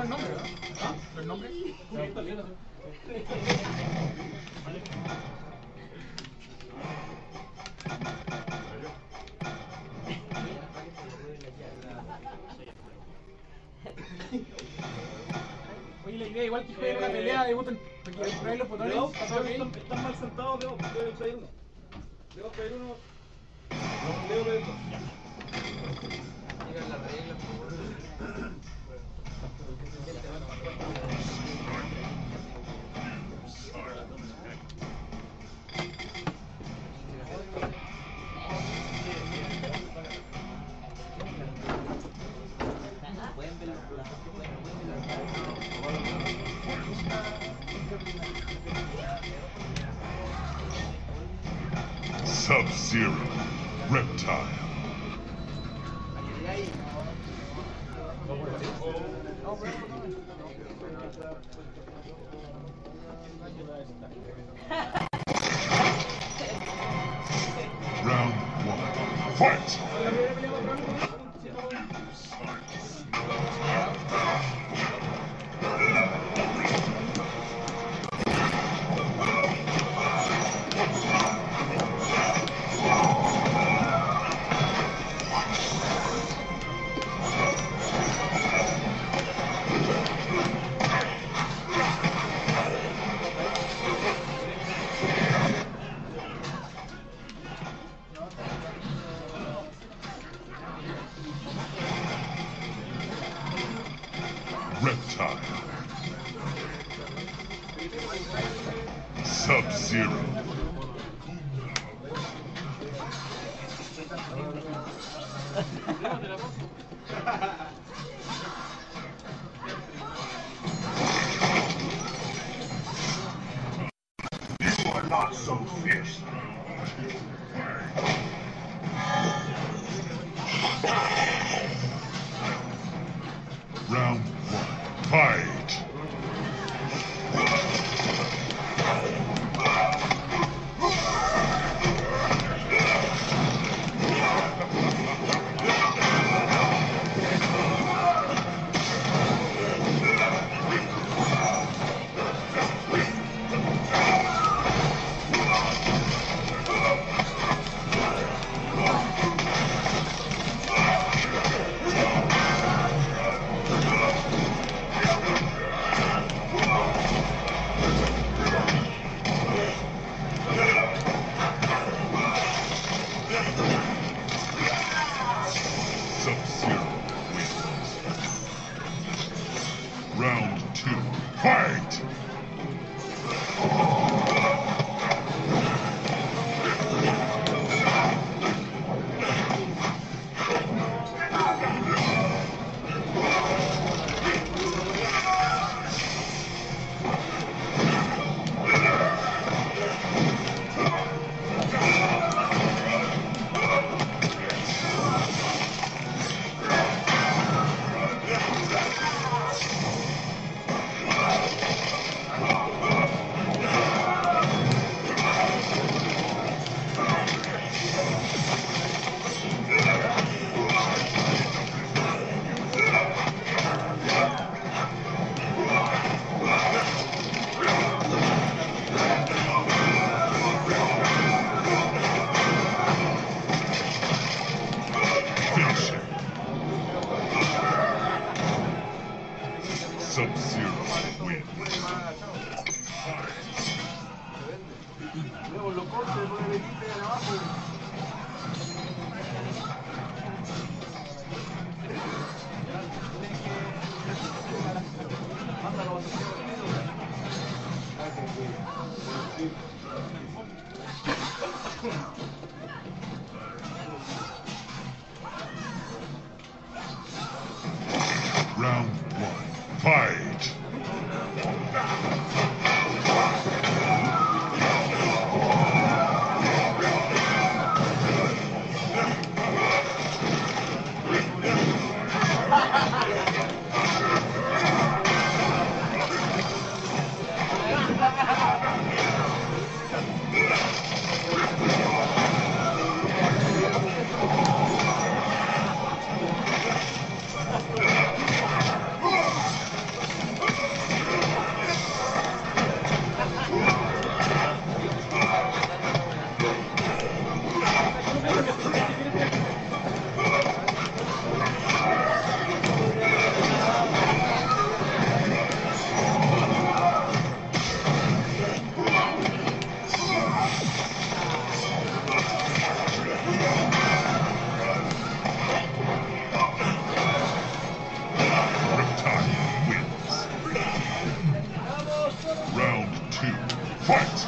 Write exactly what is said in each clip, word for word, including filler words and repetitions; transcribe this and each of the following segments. los nombres, ¿verdad? ¿Ah? ¿Los nombres? Sí. Vale. Oye, la idea igual que jueguen una pelea de botón, porque hay que traer los botones. No, están mal sentados, debo pedir uno. Debo pedir uno. Debo pedir uno. Digan las reglas, por favor. Sub-Zero, Reptile. Round one, fight! Reptile. Sub-Zero. You are not so fierce. Round one, fight! Sub-Zero wins. Round two, fight! Sub-Zero win. Round one. Fight! Fight!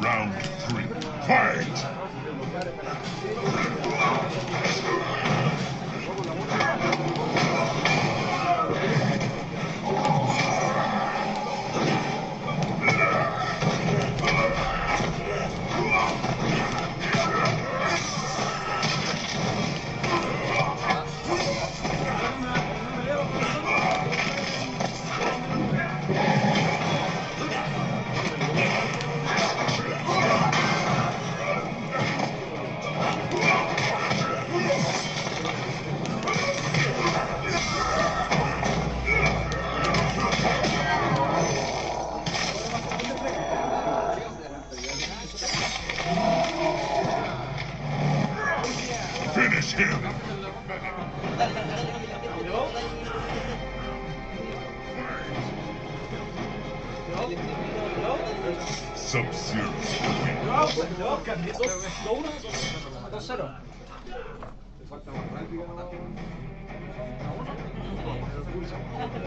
Round three, fight! Finish him! Sub-Zero.